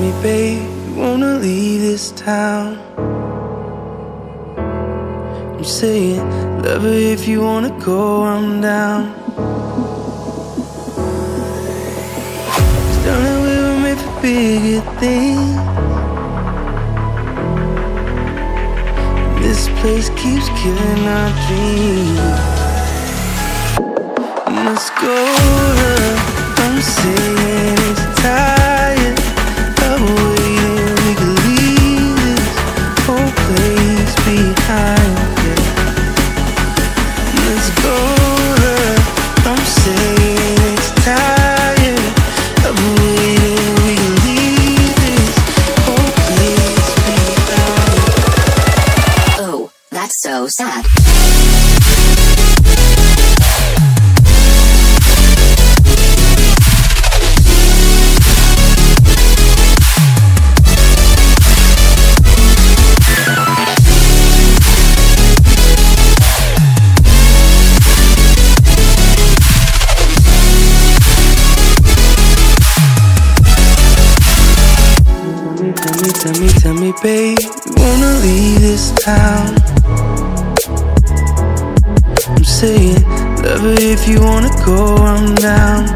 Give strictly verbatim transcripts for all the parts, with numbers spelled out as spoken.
me, babe, you wanna leave this town. I'm saying, lover, if you wanna go, I'm down. Cause darling, we were made for bigger things. And this place keeps killing our dreams. I must go, love, I'm saying it's time. So sad. Tell me, tell me, tell me, tell me, babe, you wanna leave this town? Saying, lover, if you wanna go, I'm down.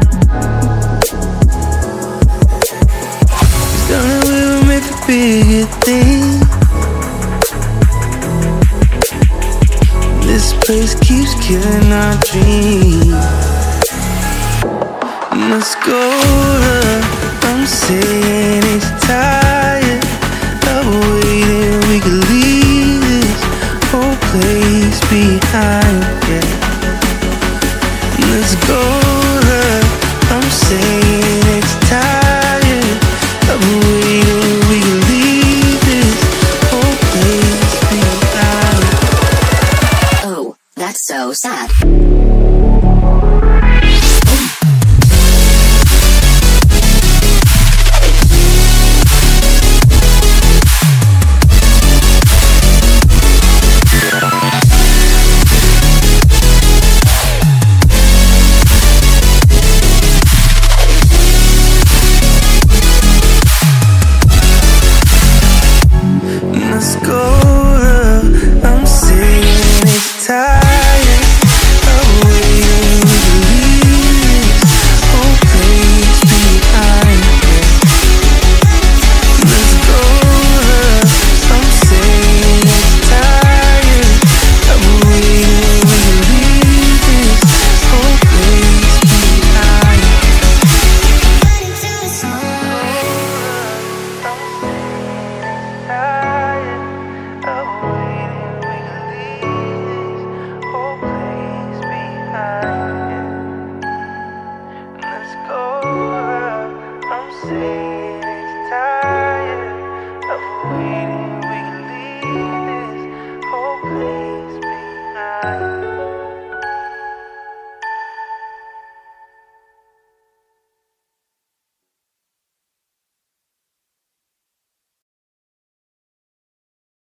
Cause darling, we were made for bigger things. This place keeps killing our dreams. I must go, love, I'm saying it's tired of waiting. We could leave this whole place behind. Let's go, love, I'm saying it's tired of waiting. We can leave this whole place behind. Oh, that's so sad.